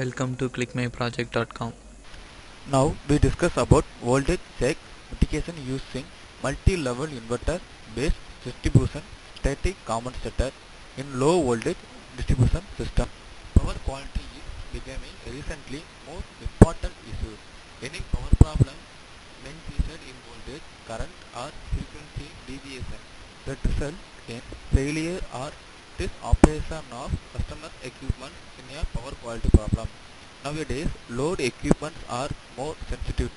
Welcome to ClickMyProject.com. Now we discuss about voltage check mitigation using multi-level inverter based distribution static compensator in low voltage distribution system. Power quality is becoming recently more important issue. Any power problem manifested in voltage, current or frequency deviation that results in failure or disoperation of customer equipment in a power quality problem. Nowadays, load equipments are more sensitive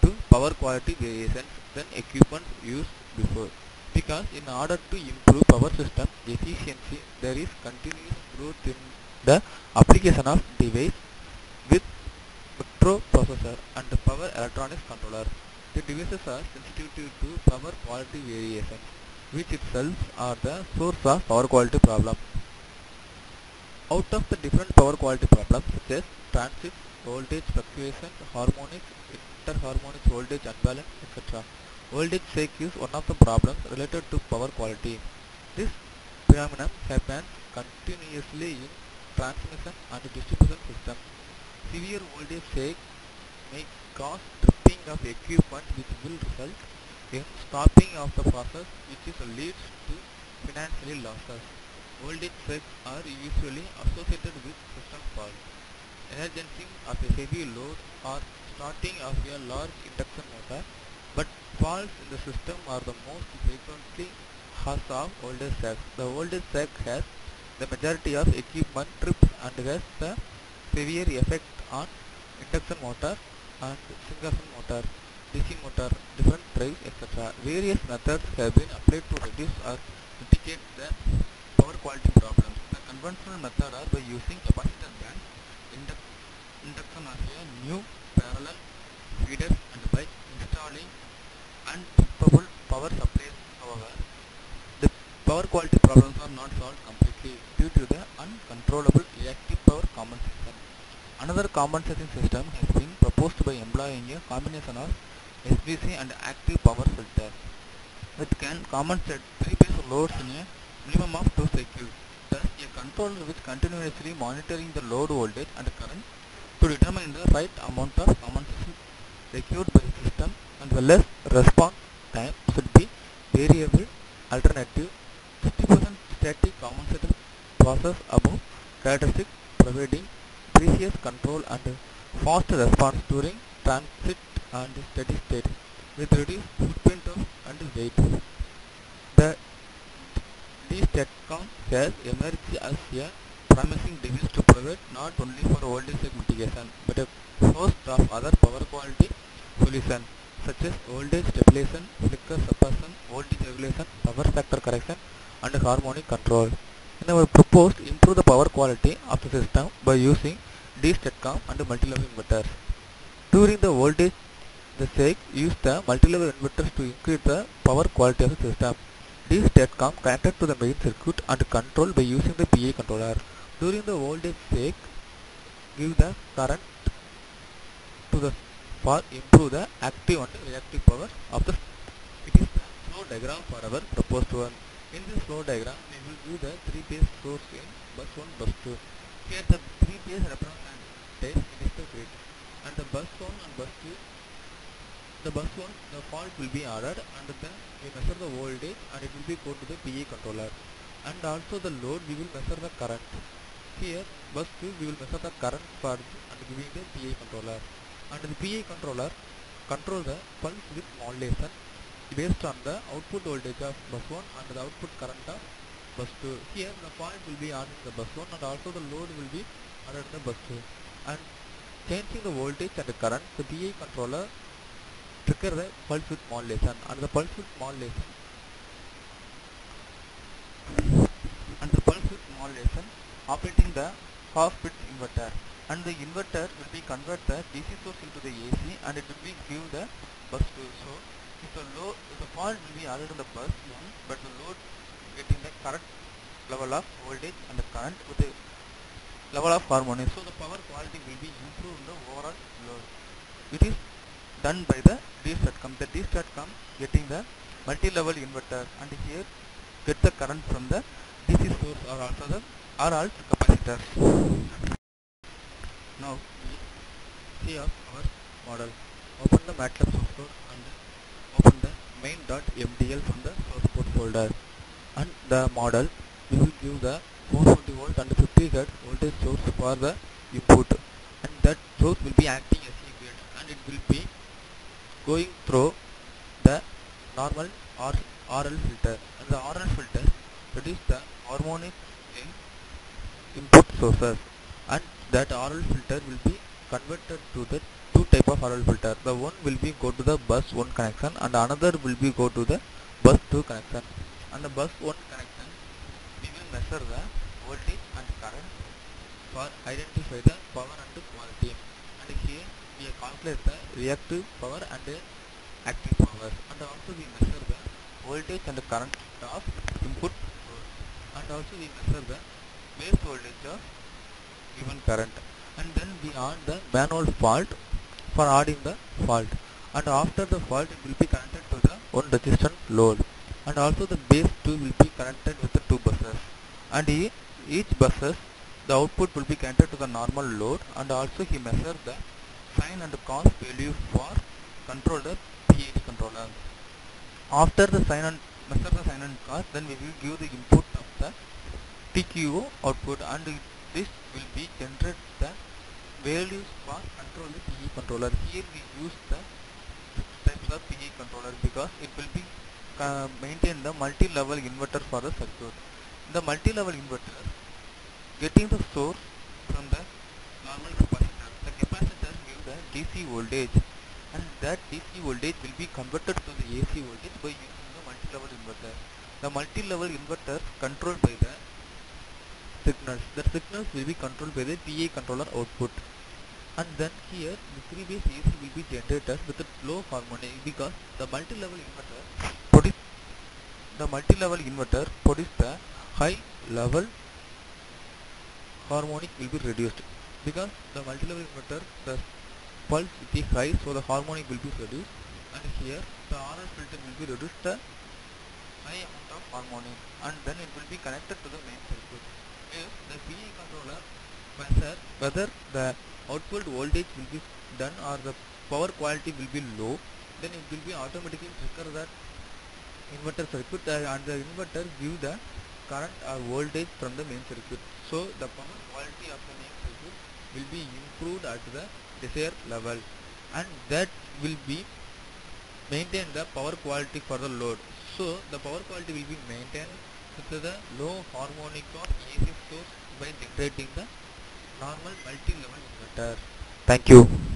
to power quality variations than equipments used before. Because in order to improve power system efficiency, there is continuous growth in the application of device with microprocessor and power electronics controller. The devices are sensitive to power quality variations, which itself are the source of power quality problem. Out of the different power quality problems such as transit, voltage fluctuation, harmonics, interharmonics, voltage unbalance, etc. Voltage shake is one of the problems related to power quality. This phenomenon happens continuously in transmission and distribution systems. Severe voltage shake may cause tripping of equipment, which will result in stopping of the process, which leads to financial losses. Voltage shakes are usually associated with system faults, emergency of a heavy load, or starting of a large induction motor, but faults in the system are the most frequently cause of voltage shakes. The voltage shake has the majority of equipment trips and has the severe effect on induction motor and synchronous motor, DC motor, different drives, etc. Various methods have been applied to reduce or mitigate the power quality problems. The conventional method are by using capacitor bands, induction as a new parallel feeders, and by installing unsuitable power supplies. However, the power quality problems are not solved completely due to the uncontrollable reactive power compensation. Another compensation system has been proposed by employing a combination of SVC and active power filter that can compensate 3 phase loads in a minimum of 2 cycles. Thus, a controller which continuously monitoring the load voltage and current to determine the right amount of compensation required by the system, and the less response time should be variable alternative. Distribution static compensator process above characteristic, providing precise control and fast response during transit and steady state with reduced footprint and weight. The DSTATCOM has emerged as a promising device to provide not only for voltage shake mitigation but a host of other power quality solutions such as voltage stabilization, flicker suppression, voltage regulation, power factor correction, and harmonic control. And I have proposed to improve the power quality of the system by using DSTATCOM and multi-level inverters. During the voltage shake, use the multi-level inverters to increase the power quality of the system. DSTATCOM connected to the main circuit and controlled by using the PI controller. During the voltage shake, give the current to the for improve the active and reactive power of the system. It is the flow diagram for our proposed one. In this flow diagram, we will view the 3-phase source in bus 1, bus 2. Here the 3-phase represents the grid, and the bus 1 and bus 2. The bus 1, the fault will be added, and then we measure the voltage and it will be go to the PI controller. And also the load, we will measure the current. Here, bus 2, we will measure the current for and giving the PI controller. And the PI controller controls the pulse with modulation based on the output voltage of bus 1 and the output current of bus 2. Here, the fault will be added to the bus 1 and also the load will be added to the bus 2. And changing the voltage and the current, the PI controller trigger the pulse width modulation, and the pulse width modulation operating the half-bit inverter, and the inverter will be convert the DC source into the AC and it will be give the bus 2. So if the fault will be added on the bus 1, but the load getting the correct level of voltage and the current with the level of harmony, so the power quality will be improved in the overall load. It is done by the DSTATCOM. The DSTATCOM getting the multi-level inverter, and here get the current from the DC source or also the RL capacitors. Now we see our model. Open the MATLAB software and open the main.mdl from the source code folder. And the model, we will give the 440 volt and 50 Hz voltage source for the input. And that source will be acting as a grid, and it will be going through the normal RL filter. And the RL filter produces the harmonic input sources, and that RL filter will be converted to the two type of RL filter. The one will be go to the bus 1 connection, and another will be go to the bus 2 connection. And the bus 1 connection, we will measure the voltage and current for identify the power and quality. And here we calculate the reactive power and active power, and also we measure the voltage and current of input source, and also we measure the base voltage of given current, and then we add the manual fault for adding the fault, and after the fault it will be connected to the one resistance load, and also the base 2 will be connected with the two buses, and each buses the output will be connected to the normal load, and also he measures the sine and cos value for controller PI controller. After the sine and cos, then we will give the input of the TQO output, and this will be generate the values for control the PI controller. Here we use the types of PI controller because it will be maintain the multi-level inverter for the circuit. The multi-level inverter getting the source from the normal capacitor. The capacitor gives the DC voltage, and that DC voltage will be converted to the AC voltage by using the multi-level inverter. The multi-level inverter controlled by the signals. The signals will be controlled by the PI controller output, and then here the 3-base AC will be generated with a low harmonic because the multi-level inverter produces the high level harmonic will be reduced because the multi-level inverter the pulse will be high, so the harmonic will be reduced, and here the RL filter will be reduced the high amount of harmonic, and then it will be connected to the main circuit. If the PI controller measures whether the output voltage will be done or the power quality will be low, then it will be automatically trigger that inverter circuit, and the inverter gives the current or voltage from the main circuit. So the power quality of the main circuit will be improved at the desired level, and that will be maintain the power quality for the load. So the power quality will be maintained with the low harmonic of AC source by generating the normal multi-level inverter. Thank you.